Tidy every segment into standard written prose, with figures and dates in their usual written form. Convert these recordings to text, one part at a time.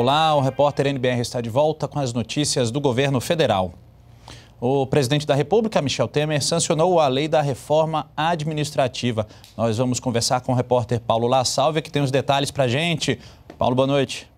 Olá, o repórter NBR está de volta com as notícias do governo federal. O presidente da República, Michel Temer, sancionou a lei da reforma administrativa. Nós vamos conversar com o repórter Paulo Salve, que tem os detalhes para a gente. Paulo, boa noite.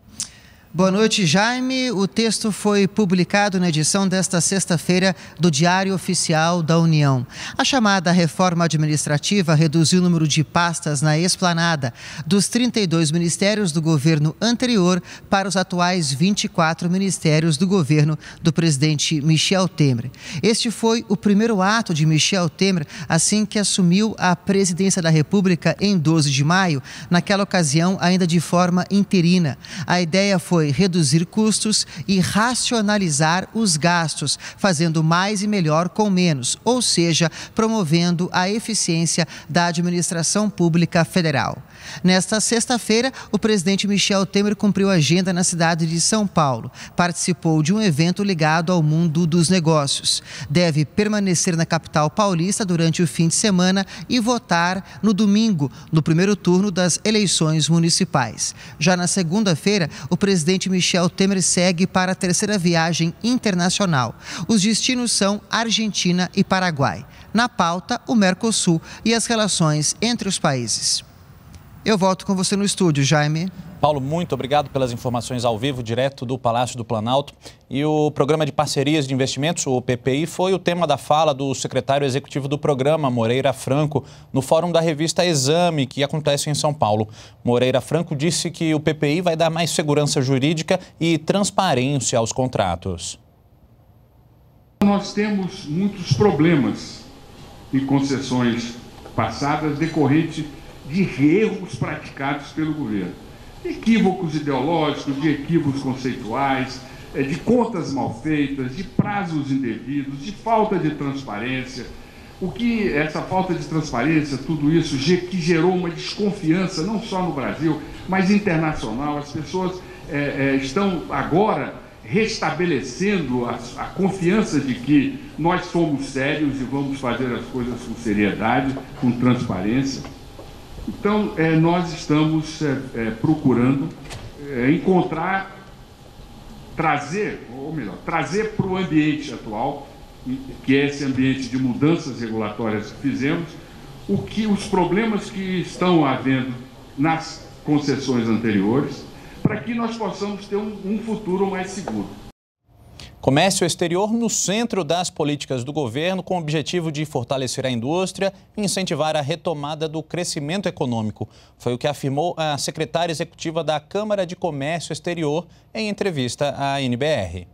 Boa noite, Jaime. O texto foi publicado na edição desta sexta-feira do Diário Oficial da União. A chamada reforma administrativa reduziu o número de pastas na esplanada dos 32 ministérios do governo anterior para os atuais 24 ministérios do governo do presidente Michel Temer. Este foi o primeiro ato de Michel Temer assim que assumiu a presidência da República em 12 de maio, naquela ocasião ainda de forma interina. A ideia foi reduzir custos e racionalizar os gastos, fazendo mais e melhor com menos, ou seja, promovendo a eficiência da administração pública federal. Nesta sexta-feira, o presidente Michel Temer cumpriu a agenda na cidade de São Paulo. Participou de um evento ligado ao mundo dos negócios. Deve permanecer na capital paulista durante o fim de semana e votar no domingo, no primeiro turno das eleições municipais. Já na segunda-feira, o presidente Michel Temer segue para a terceira viagem internacional. Os destinos são Argentina e Paraguai. Na pauta, o Mercosul e as relações entre os países. Eu volto com você no estúdio, Jaime. Paulo, muito obrigado pelas informações ao vivo, direto do Palácio do Planalto. E o Programa de Parcerias de Investimentos, o PPI, foi o tema da fala do secretário executivo do programa, Moreira Franco, no fórum da revista Exame, que acontece em São Paulo. Moreira Franco disse que o PPI vai dar mais segurança jurídica e transparência aos contratos. Nós temos muitos problemas e concessões passadas decorrentes de erros praticados pelo governo. Equívocos ideológicos, de equívocos conceituais, de contas mal feitas, de prazos indevidos, de falta de transparência. O que essa falta de transparência, tudo isso que gerou uma desconfiança, não só no Brasil, mas internacional. As pessoas estão agora restabelecendo a confiança de que nós somos sérios e vamos fazer as coisas com seriedade, com transparência. Então, nós estamos procurando trazer para o ambiente atual, que é esse ambiente de mudanças regulatórias que fizemos, os problemas que estão havendo nas concessões anteriores, para que nós possamos ter um futuro mais seguro. Comércio exterior no centro das políticas do governo, com o objetivo de fortalecer a indústria e incentivar a retomada do crescimento econômico. Foi o que afirmou a secretária executiva da Câmara de Comércio Exterior em entrevista à NBR.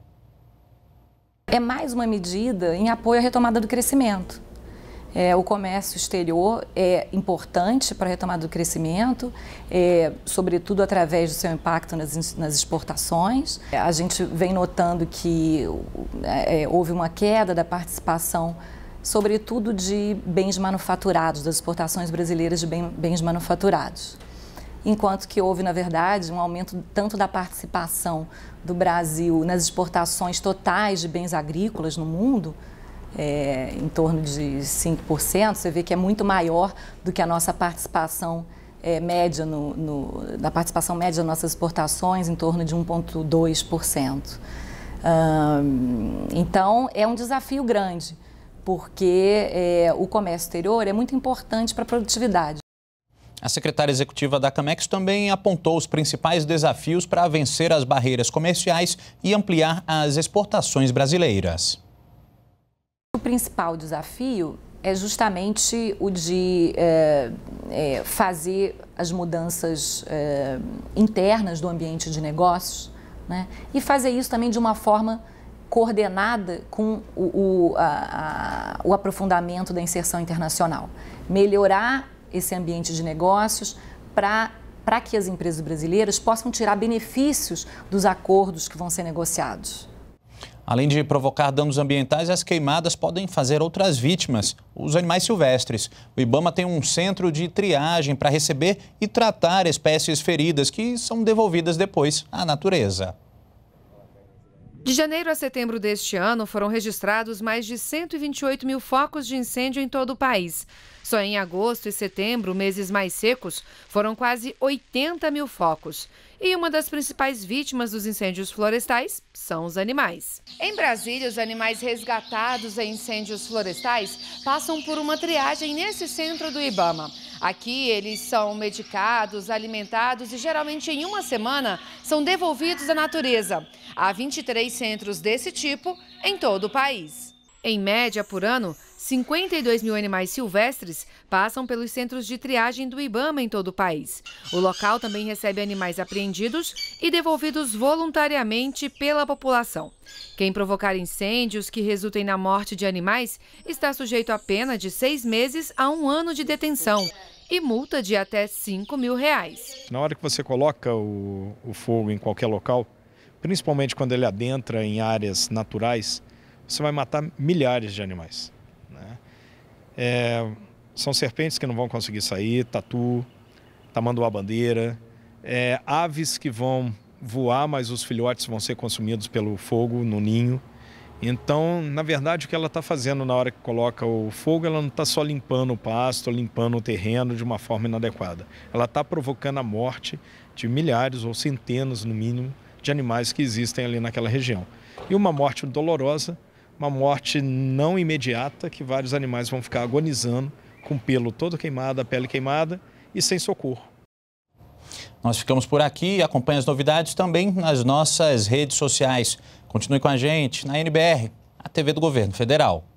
É mais uma medida em apoio à retomada do crescimento. O comércio exterior é importante para a retomada do crescimento, sobretudo através do seu impacto nas exportações. A gente vem notando que houve uma queda da participação, sobretudo de bens manufaturados, das exportações brasileiras de bens manufaturados. Enquanto que houve, na verdade, um aumento tanto da participação do Brasil nas exportações totais de bens agrícolas no mundo, em torno de 5%, você vê que é muito maior do que a nossa participação média, da participação média das nossas exportações, em torno de 1,2%. Então, é um desafio grande, porque o comércio exterior é muito importante para a produtividade. A secretária executiva da CAMEX também apontou os principais desafios para vencer as barreiras comerciais e ampliar as exportações brasileiras. O principal desafio é justamente o de fazer as mudanças internas do ambiente de negócios, né? E fazer isso também de uma forma coordenada com o aprofundamento da inserção internacional. Melhorar esse ambiente de negócios para que as empresas brasileiras possam tirar benefícios dos acordos que vão ser negociados. Além de provocar danos ambientais, as queimadas podem fazer outras vítimas, os animais silvestres. O Ibama tem um centro de triagem para receber e tratar espécies feridas que são devolvidas depois à natureza. De janeiro a setembro deste ano, foram registrados mais de 128 mil focos de incêndio em todo o país. Só em agosto e setembro, meses mais secos, foram quase 80 mil focos. E uma das principais vítimas dos incêndios florestais são os animais. Em Brasília, os animais resgatados em incêndios florestais passam por uma triagem nesse centro do Ibama. Aqui eles são medicados, alimentados e geralmente em uma semana são devolvidos à natureza. Há 23 centros desse tipo em todo o país. Em média, por ano, 52 mil animais silvestres passam pelos centros de triagem do Ibama em todo o país. O local também recebe animais apreendidos e devolvidos voluntariamente pela população. Quem provocar incêndios que resultem na morte de animais está sujeito a pena de 6 meses a 1 ano de detenção e multa de até R$5.000. Na hora que você coloca o fogo em qualquer local, principalmente quando ele adentra em áreas naturais, você vai matar milhares de animais, né? São serpentes que não vão conseguir sair, tatu, tamanduá-bandeira, aves que vão voar, mas os filhotes vão ser consumidos pelo fogo no ninho. Então, na verdade, o que ela está fazendo na hora que coloca o fogo, ela não está só limpando o pasto, limpando o terreno de uma forma inadequada. Ela está provocando a morte de milhares ou centenas, no mínimo, de animais que existem ali naquela região. E uma morte dolorosa, uma morte não imediata, que vários animais vão ficar agonizando, com o pelo todo queimado, a pele queimada e sem socorro. Nós ficamos por aqui. Acompanhe as novidades também nas nossas redes sociais. Continue com a gente na NBR, a TV do Governo Federal.